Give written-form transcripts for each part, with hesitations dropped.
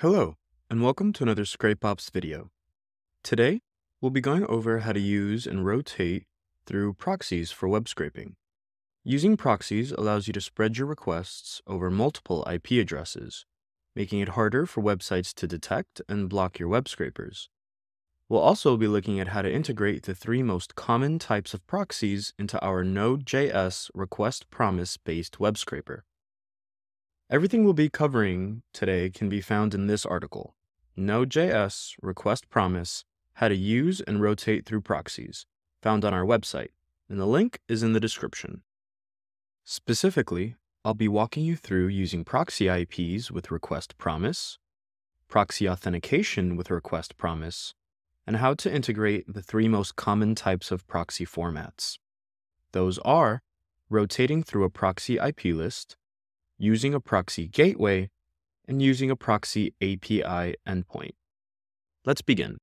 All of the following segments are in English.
Hello, and welcome to another ScrapeOps video. Today, we'll be going over how to use and rotate through proxies for web scraping. Using proxies allows you to spread your requests over multiple IP addresses, making it harder for websites to detect and block your web scrapers. We'll also be looking at how to integrate the three most common types of proxies into our Node.js Request Promise-based web scraper. Everything we'll be covering today can be found in this article, Node.js Request Promise, How to Use and Rotate Through Proxies, found on our website, and the link is in the description. Specifically, I'll be walking you through using proxy IPs with Request Promise, proxy authentication with Request Promise, and how to integrate the three most common types of proxy formats. Those are rotating through a proxy IP list, using a proxy gateway, and using a proxy API endpoint. Let's begin.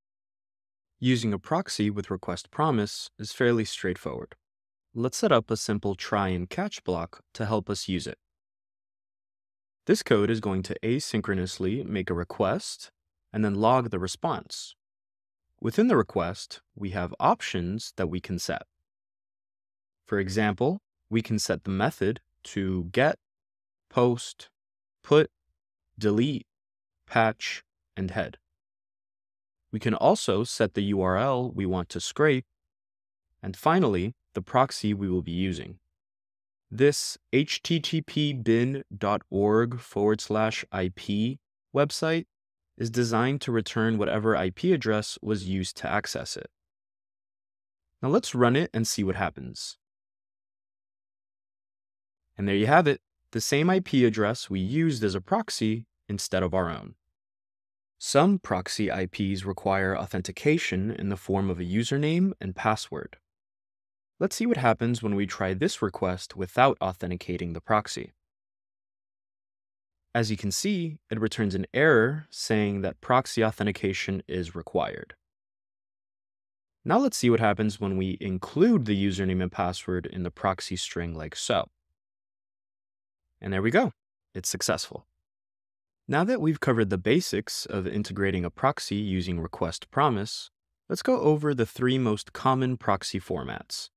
Using a proxy with Request Promise is fairly straightforward. Let's set up a simple try and catch block to help us use it. This code is going to asynchronously make a request and then log the response. Within the request, we have options that we can set. For example, we can set the method to get, post, put, delete, patch, and head. We can also set the URL we want to scrape, and finally, the proxy we will be using. This httpbin.org/IP website is designed to return whatever IP address was used to access it. Now let's run it and see what happens. And there you have it. The same IP address we used as a proxy instead of our own. Some proxy IPs require authentication in the form of a username and password. Let's see what happens when we try this request without authenticating the proxy. As you can see, it returns an error saying that proxy authentication is required. Now let's see what happens when we include the username and password in the proxy string like so. And there we go. It's successful. Now that we've covered the basics of integrating a proxy using Request Promise, let's go over the three most common proxy formats.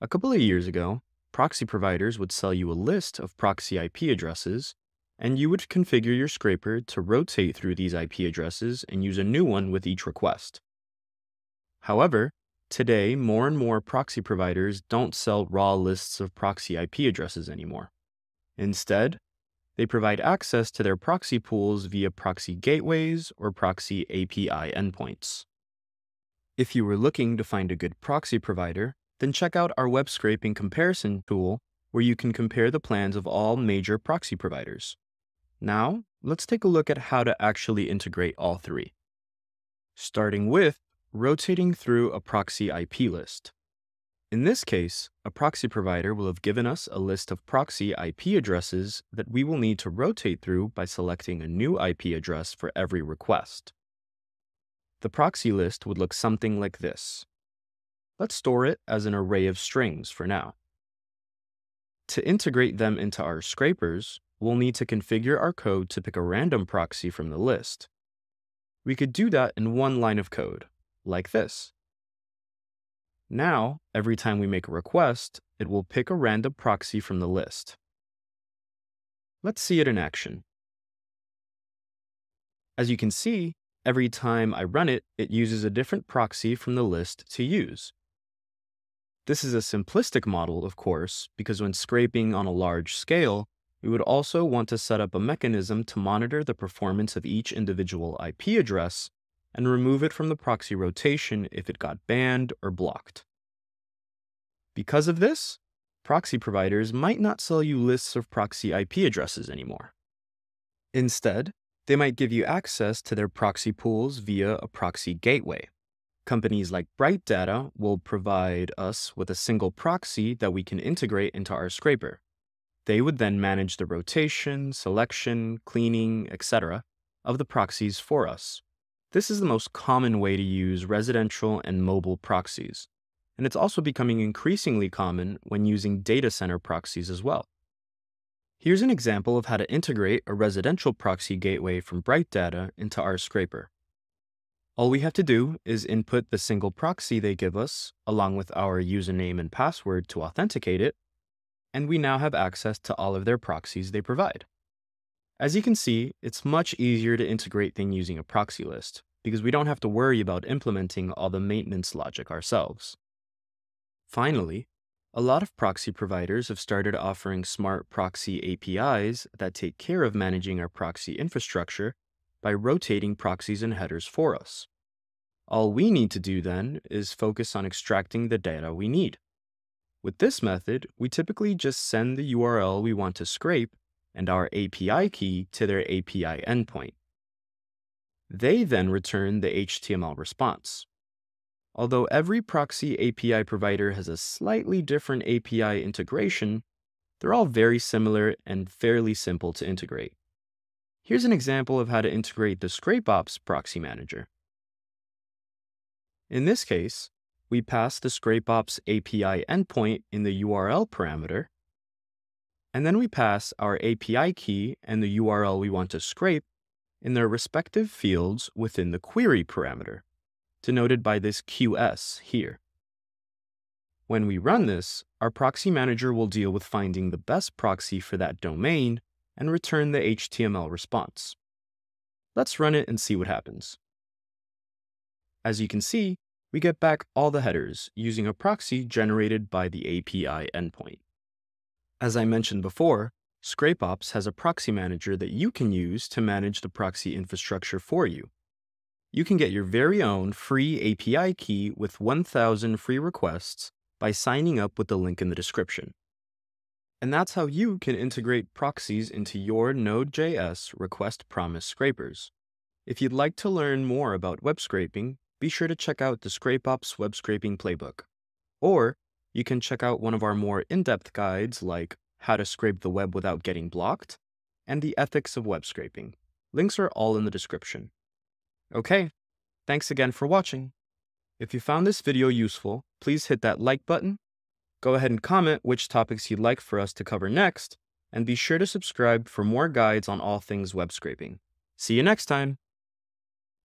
A couple of years ago, proxy providers would sell you a list of proxy IP addresses, and you would configure your scraper to rotate through these IP addresses and use a new one with each request. However, today, more and more proxy providers don't sell raw lists of proxy IP addresses anymore. Instead, they provide access to their proxy pools via proxy gateways or proxy API endpoints. If you were looking to find a good proxy provider, then check out our web scraping comparison tool where you can compare the plans of all major proxy providers. Now, let's take a look at how to actually integrate all three. Starting with rotating through a proxy IP list. In this case, a proxy provider will have given us a list of proxy IP addresses that we will need to rotate through by selecting a new IP address for every request. The proxy list would look something like this. Let's store it as an array of strings for now. To integrate them into our scrapers, we'll need to configure our code to pick a random proxy from the list. We could do that in one line of code, like this. Now, every time we make a request, it will pick a random proxy from the list. Let's see it in action. As you can see, every time I run it, it uses a different proxy from the list to use. This is a simplistic model, of course, because when scraping on a large scale, we would also want to set up a mechanism to monitor the performance of each individual IP address and remove it from the proxy rotation if it got banned or blocked. Because of this, proxy providers might not sell you lists of proxy IP addresses anymore. Instead, they might give you access to their proxy pools via a proxy gateway. Companies like Bright Data will provide us with a single proxy that we can integrate into our scraper. They would then manage the rotation, selection, cleaning, etc. of the proxies for us. This is the most common way to use residential and mobile proxies, and it's also becoming increasingly common when using data center proxies as well. Here's an example of how to integrate a residential proxy gateway from Bright Data into our scraper. All we have to do is input the single proxy they give us, along with our username and password to authenticate it, and we now have access to all of their proxies they provide. As you can see, it's much easier to integrate than using a proxy list, because we don't have to worry about implementing all the maintenance logic ourselves. Finally, a lot of proxy providers have started offering smart proxy APIs that take care of managing our proxy infrastructure by rotating proxies and headers for us. All we need to do then is focus on extracting the data we need. With this method, we typically just send the URL we want to scrape and our API key to their API endpoint. They then return the HTML response. Although every proxy API provider has a slightly different API integration, they're all very similar and fairly simple to integrate. Here's an example of how to integrate the ScrapeOps proxy manager. In this case, we pass the ScrapeOps API endpoint in the URL parameter, and then we pass our API key and the URL we want to scrape in their respective fields within the query parameter, denoted by this QS here. When we run this, our proxy manager will deal with finding the best proxy for that domain and return the HTML response. Let's run it and see what happens. As you can see, we get back all the headers using a proxy generated by the API endpoint. As I mentioned before, ScrapeOps has a proxy manager that you can use to manage the proxy infrastructure for you. You can get your very own free API key with 1,000 free requests by signing up with the link in the description. And that's how you can integrate proxies into your Node.js Request Promise scrapers. If you'd like to learn more about web scraping, be sure to check out the ScrapeOps web scraping playbook. Or you can check out one of our more in-depth guides like How to Scrape the Web Without Getting Blocked and The Ethics of Web Scraping. Links are all in the description. Okay, thanks again for watching. If you found this video useful, please hit that like button. Go ahead and comment which topics you'd like for us to cover next, and be sure to subscribe for more guides on all things web scraping. See you next time.